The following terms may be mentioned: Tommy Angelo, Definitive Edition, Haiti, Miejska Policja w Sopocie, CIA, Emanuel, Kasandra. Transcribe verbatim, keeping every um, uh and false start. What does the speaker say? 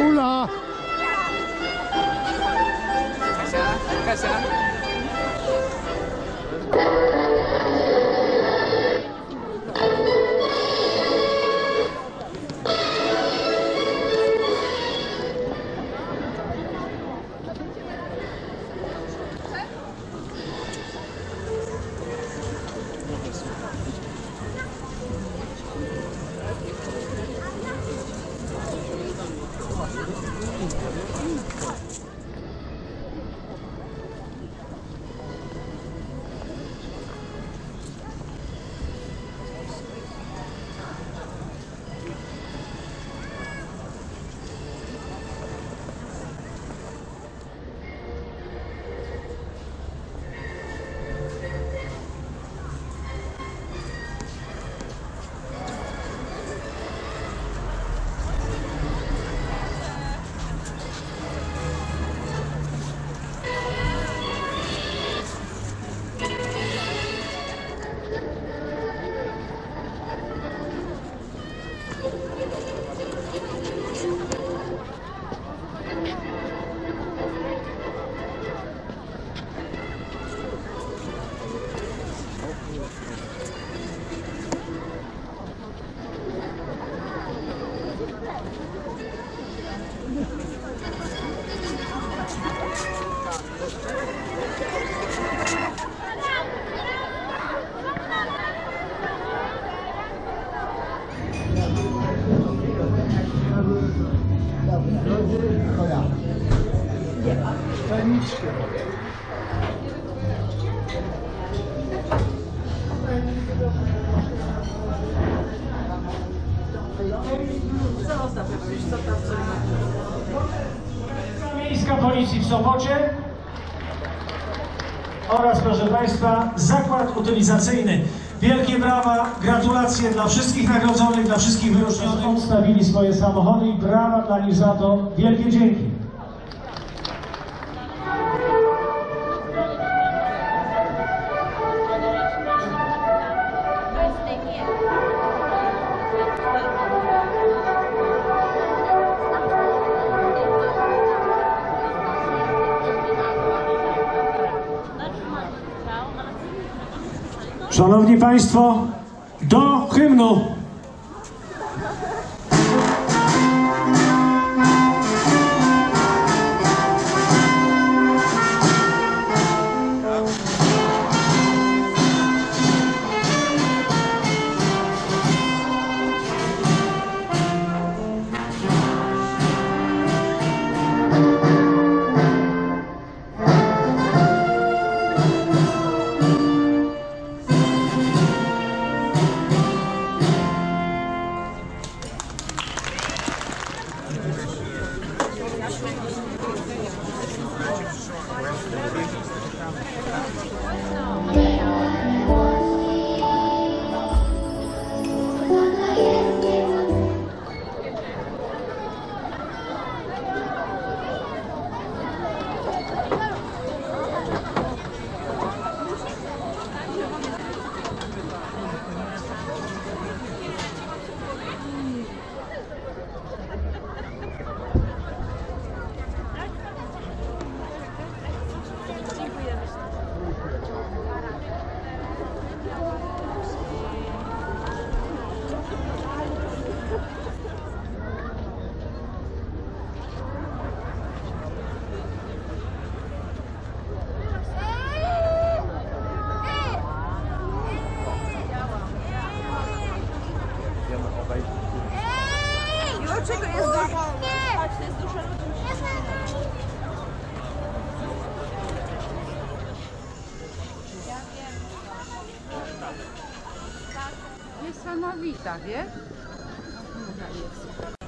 Ula! Kasia, Kasia! Miejska Policji w Sopocie oraz, proszę Państwa, zakład utylizacyjny. Wielkie brawa, gratulacje dla wszystkich nagrodzonych, dla wszystkich wyróżnionych. Odstawili swoje samochody i brawa dla nich za to. Wielkie dzięki. Szanowni Państwo, do hymnu! Ej! Dlaczego jest dużo? Chodź, to jest dużo ludzi. Niesamowita, wiesz?